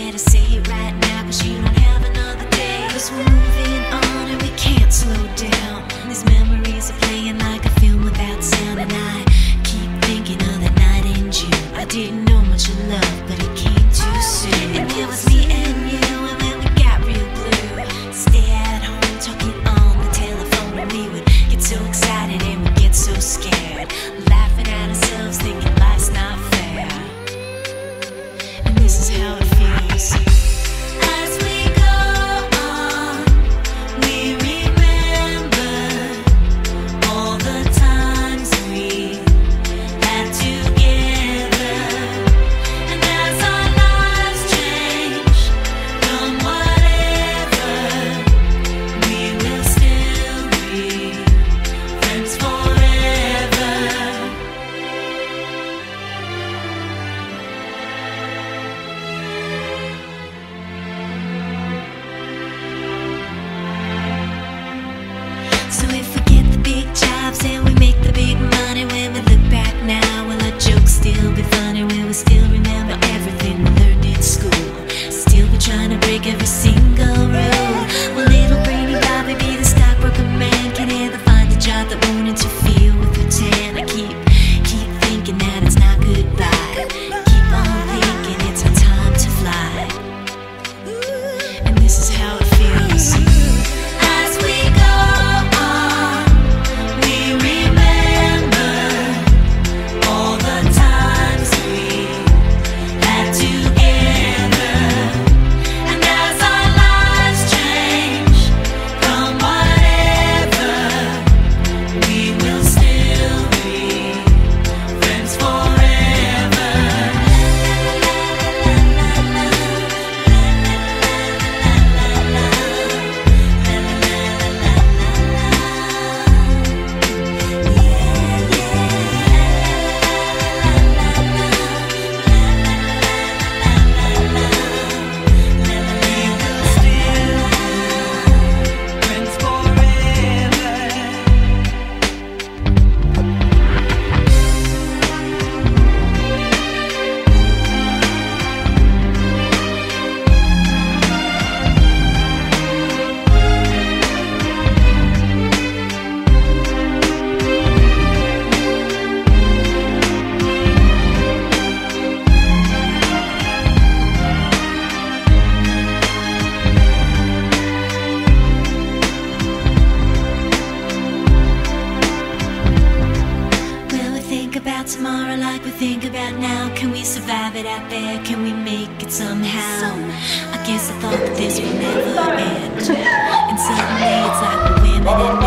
scared to say it right now, cause you don't have another day. Cause we're moving on and we can't slow down. These memories are playing like a film without sound, and I keep thinking of that night in June. I didn't know much of love, but it came too soon. And it was me and you, and then we got real blue. Stay at home talking on the telephone, and we would get so excited and we'd get so scared, laughing at ourselves, thinking life's not fair. This is how it feels. So if we get the big jobs and we make the big money, when we look back now, will our jokes still be funny? Will we still remember everything we learned in school? Still be trying to break every single rule. Will little brainy Bobby be the stockbroker man? Can ever find a job that won't interfere with your tan? I keep thinking that it's not goodbye. Keep on thinking it's our time to fly. And this is how it feels. Tomorrow like we think about now, can we survive it out there? Can we make it somehow? I guess I thought that this would never end, and suddenly it's like the women in